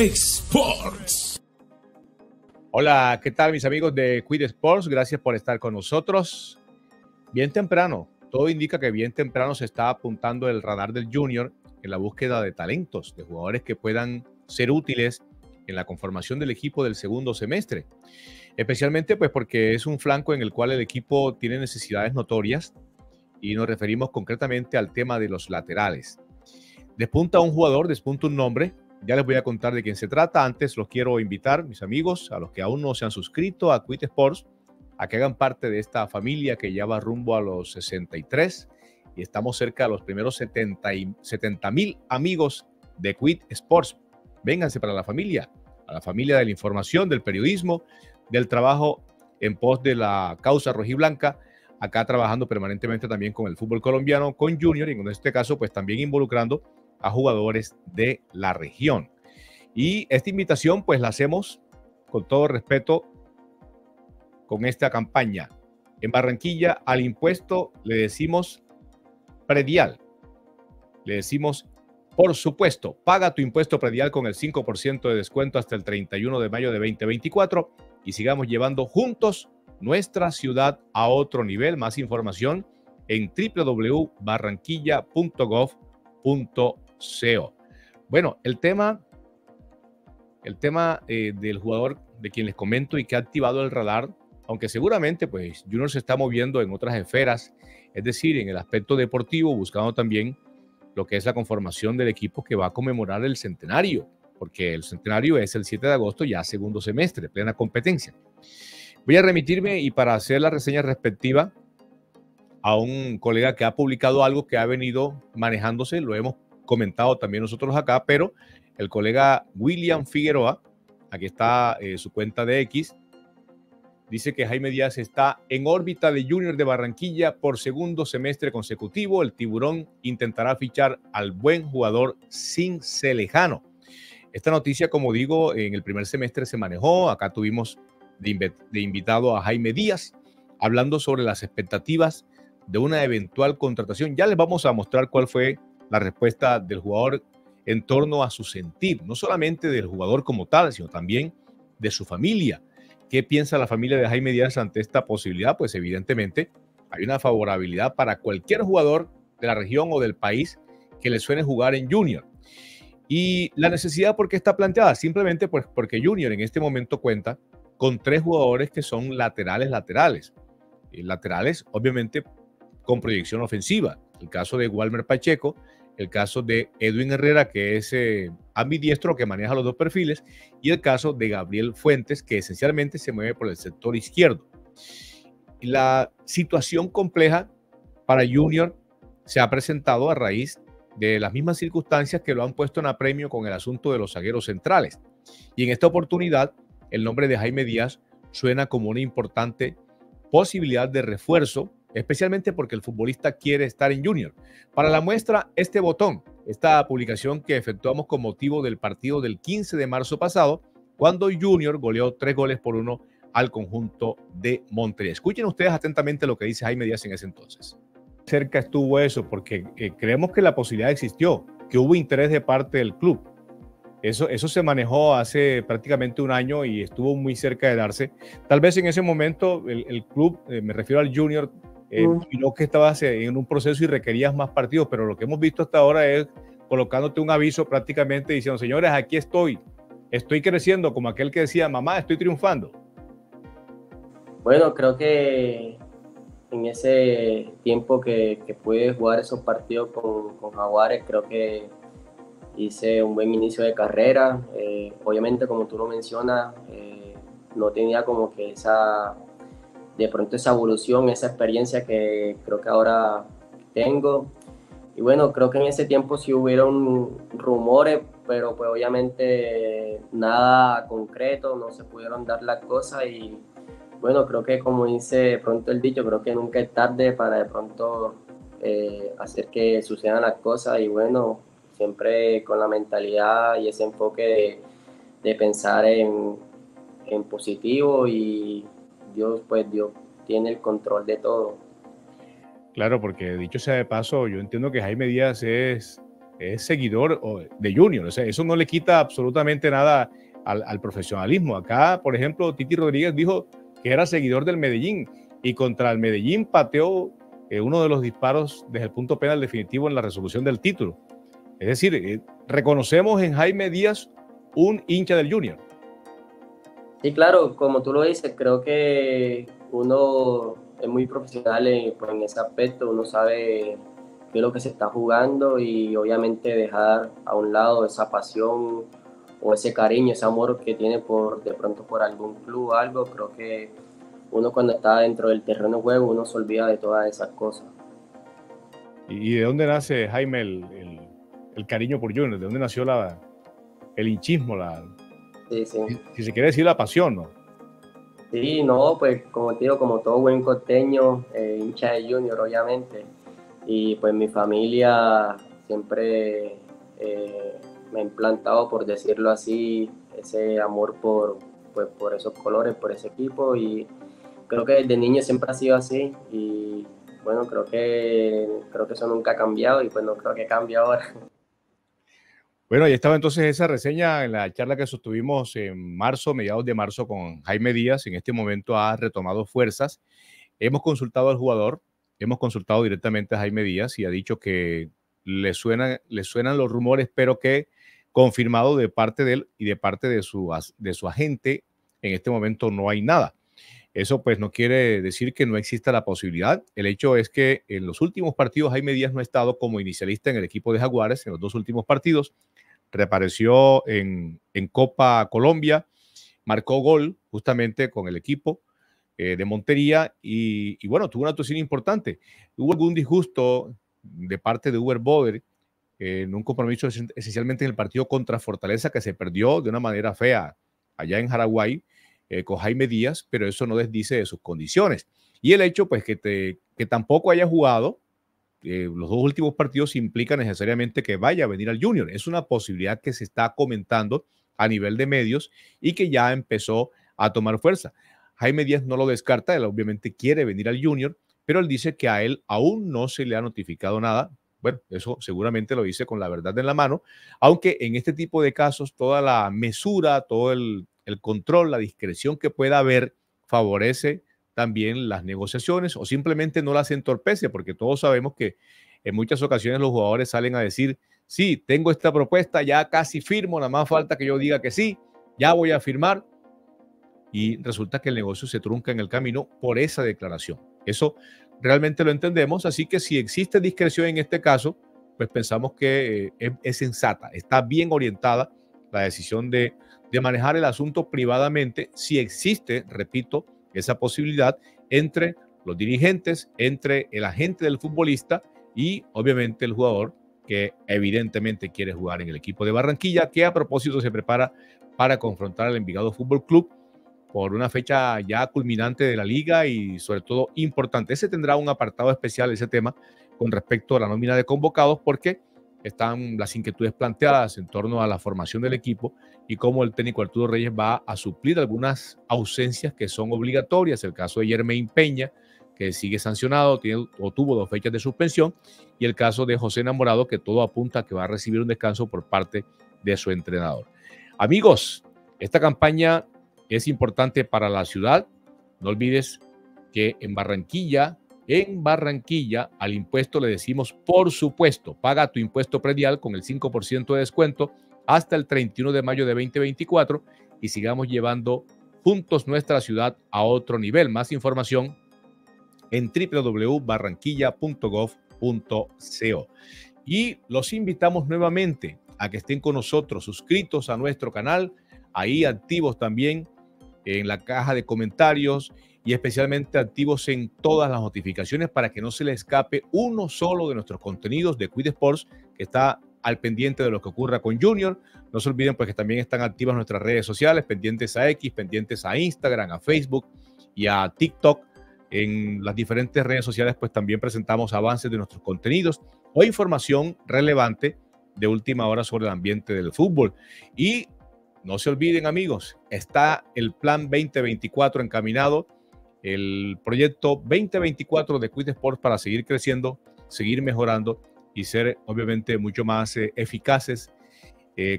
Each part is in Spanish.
Sports. Hola, ¿qué tal mis amigos de Cuid Sports? Gracias por estar con nosotros. Bien temprano, todo indica que bien temprano se está apuntando el radar del Junior en la búsqueda de talentos, de jugadores que puedan ser útiles en la conformación del equipo del segundo semestre. Especialmente pues porque es un flanco en el cual el equipo tiene necesidades notorias y nos referimos concretamente al tema de los laterales. Despunta un jugador, despunta un nombre. Ya les voy a contar de quién se trata. Antes los quiero invitar, mis amigos, a los que aún no se han suscrito a Cuid Sports, a que hagan parte de esta familia que ya va rumbo a los 63 y estamos cerca de los primeros 70.000 amigos de Cuid Sports. Vénganse para la familia de la información, del periodismo, del trabajo en pos de la causa rojiblanca, acá trabajando permanentemente también con el fútbol colombiano, con Junior y en este caso pues también involucrando a jugadores de la región. Y esta invitación pues la hacemos con todo respeto con esta campaña. En Barranquilla al impuesto le decimos predial, le decimos por supuesto. Paga tu impuesto predial con el 5% de descuento hasta el 31 de mayo de 2024 y sigamos llevando juntos nuestra ciudad a otro nivel. Más información en www.barranquilla.gov.co. Bueno, el tema del jugador de quien les comento y que ha activado el radar, aunque seguramente pues Junior se está moviendo en otras esferas, es decir, en el aspecto deportivo, buscando también lo que es la conformación del equipo que va a conmemorar el centenario, porque el centenario es el 7 de agosto, ya segundo semestre, plena competencia. Voy a remitirme y para hacer la reseña respectiva a un colega que ha publicado algo que ha venido manejándose, lo hemos comentado también nosotros acá, pero el colega William Figueroa, aquí está su cuenta de X, dice que Jaime Díaz está en órbita de Junior de Barranquilla por segundo semestre consecutivo. El tiburón intentará fichar al buen jugador cincelejano. Esta noticia, como digo, en el primer semestre se manejó, acá tuvimos de invitado a Jaime Díaz, hablando sobre las expectativas de una eventual contratación. Ya les vamos a mostrar cuál fue la respuesta del jugador en torno a su sentir, no solamente del jugador como tal, sino también de su familia. ¿Qué piensa la familia de Jaime Díaz ante esta posibilidad? Pues evidentemente hay una favorabilidad para cualquier jugador de la región o del país que le suene jugar en Junior. Y la necesidad, ¿por qué está planteada? Simplemente pues porque Junior en este momento cuenta con tres jugadores que son laterales, obviamente con proyección ofensiva. El caso de Walmer Pacheco, el caso de Edwin Herrera, que es ambidiestro, que maneja los dos perfiles, y el caso de Gabriel Fuentes, que esencialmente se mueve por el sector izquierdo. La situación compleja para Junior se ha presentado a raíz de las mismas circunstancias que lo han puesto en apremio con el asunto de los zagueros centrales. Y en esta oportunidad, el nombre de Jaime Díaz suena como una importante posibilidad de refuerzo, especialmente porque el futbolista quiere estar en Junior. Para la muestra, este botón, esta publicación que efectuamos con motivo del partido del 15 de marzo pasado, cuando Junior goleó 3-1 al conjunto de Monterrey. Escuchen ustedes atentamente lo que dice Jaime Díaz en ese entonces. Cerca estuvo eso, porque creemos que la posibilidad existió, que hubo interés de parte del club. Eso se manejó hace prácticamente un año y estuvo muy cerca de darse. Tal vez en ese momento el club, me refiero al Junior, sino que estabas en un proceso y requerías más partidos, pero lo que hemos visto hasta ahora es colocándote un aviso prácticamente diciendo, señores, aquí estoy creciendo, como aquel que decía, mamá, estoy triunfando. Bueno, creo que en ese tiempo que pude jugar esos partidos con Jaguares, creo que hice un buen inicio de carrera. Obviamente, como tú lo mencionas, no tenía como que esa evolución, esa experiencia que creo que ahora tengo. Y bueno, creo que en ese tiempo sí hubieron rumores, pero pues obviamente nada concreto, no se pudieron dar las cosas. Y bueno, creo que como dice de pronto el dicho, creo que nunca es tarde para de pronto hacer que sucedan las cosas. Y bueno, siempre con la mentalidad y ese enfoque de pensar en positivo y Dios tiene el control de todo. Claro, porque dicho sea de paso, yo entiendo que Jaime Díaz es es seguidor de Junior. O sea, eso no le quita absolutamente nada al profesionalismo. Acá, por ejemplo, Titi Rodríguez dijo que era seguidor del Medellín y contra el Medellín pateó uno de los disparos desde el punto penal definitivo en la resolución del título. Es decir, reconocemos en Jaime Díaz un hincha del Junior. Sí, claro, como tú lo dices, creo que uno es muy profesional en ese aspecto, uno sabe qué es lo que se está jugando y obviamente dejar a un lado esa pasión o ese cariño, ese amor que tiene de pronto por algún club o algo. Creo que uno cuando está dentro del terreno de juego, uno se olvida de todas esas cosas. ¿Y de dónde nace, Jaime, el cariño por Junior? ¿De dónde nació el hinchismo? Sí. Si se quiere decir la pasión, ¿no? Sí, no, pues como te digo, como todo buen costeño, hincha de Junior, obviamente. Y pues mi familia siempre me ha implantado, por decirlo así, ese amor por esos colores, por ese equipo, y creo que desde niño siempre ha sido así y bueno, creo que eso nunca ha cambiado y pues no creo que cambie ahora. Bueno, ahí estaba entonces esa reseña en la charla que sostuvimos en marzo, mediados de marzo, con Jaime Díaz. En este momento ha retomado fuerzas. Hemos consultado al jugador, hemos consultado directamente a Jaime Díaz y ha dicho que le suenan los rumores, pero que confirmado de parte de él y de parte de su agente, en este momento no hay nada. Eso pues no quiere decir que no exista la posibilidad. El hecho es que en los últimos partidos Jaime Díaz no ha estado como inicialista en el equipo de Jaguares. En los dos últimos partidos reapareció en Copa Colombia, marcó gol justamente con el equipo de Montería y bueno, tuvo una actuación importante. Hubo algún disgusto de parte de Hubert Boder en un compromiso esencialmente en el partido contra Fortaleza, que se perdió de una manera fea allá en Paraguay con Jaime Díaz, pero eso no desdice de sus condiciones. Y el hecho pues que tampoco haya jugado los dos últimos partidos implica necesariamente que vaya a venir al Junior. Es una posibilidad que se está comentando a nivel de medios y que ya empezó a tomar fuerza. Jaime Díaz no lo descarta, él obviamente quiere venir al Junior, pero él dice que a él aún no se le ha notificado nada. Bueno, eso seguramente lo dice con la verdad en la mano, aunque en este tipo de casos toda la mesura, todo el control, la discreción que pueda haber favorece también las negociaciones o simplemente no las entorpece, porque todos sabemos que en muchas ocasiones los jugadores salen a decir, sí, tengo esta propuesta, ya casi firmo, nada más falta que yo diga que sí, ya voy a firmar, y resulta que el negocio se trunca en el camino por esa declaración. Eso realmente lo entendemos, así que si existe discreción en este caso, pues pensamos que es sensata, está bien orientada la decisión de manejar el asunto privadamente, si existe, repito, esa posibilidad entre los dirigentes, entre el agente del futbolista y obviamente el jugador, que evidentemente quiere jugar en el equipo de Barranquilla, que a propósito se prepara para confrontar al Envigado Fútbol Club por una fecha ya culminante de la liga y sobre todo importante. Ese tendrá un apartado especial, ese tema, con respecto a la nómina de convocados, porque están las inquietudes planteadas en torno a la formación del equipo y cómo el técnico Arturo Reyes va a suplir algunas ausencias que son obligatorias. El caso de Jermaine Peña, que sigue sancionado, tuvo 2 fechas de suspensión, y el caso de José Enamorado, que todo apunta a que va a recibir un descanso por parte de su entrenador. Amigos, esta campaña es importante para la ciudad. No olvides que en Barranquilla, al impuesto le decimos por supuesto. Paga tu impuesto predial con el 5% de descuento hasta el 31 de mayo de 2024 y sigamos llevando juntos nuestra ciudad a otro nivel. Más información en www.barranquilla.gov.co. Y los invitamos nuevamente a que estén con nosotros, suscritos a nuestro canal, ahí activos también en la caja de comentarios y especialmente activos en todas las notificaciones para que no se les escape uno solo de nuestros contenidos de Cuid Sports, que está al pendiente de lo que ocurra con Junior. No se olviden pues que también están activas nuestras redes sociales, pendientes a X, pendientes a Instagram, a Facebook y a TikTok. En las diferentes redes sociales pues también presentamos avances de nuestros contenidos o información relevante de última hora sobre el ambiente del fútbol. Y no se olviden, amigos, está el Plan 2024 encaminado, el proyecto 2024 de Cuid Sports para seguir creciendo, seguir mejorando y ser obviamente mucho más eficaces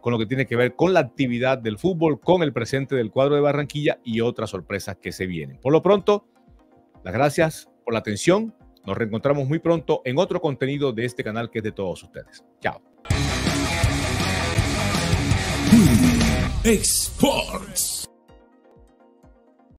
con lo que tiene que ver con la actividad del fútbol, con el presente del cuadro de Barranquilla y otras sorpresas que se vienen. Por lo pronto, las gracias por la atención. Nos reencontramos muy pronto en otro contenido de este canal que es de todos ustedes. Chao. Cuid Sports.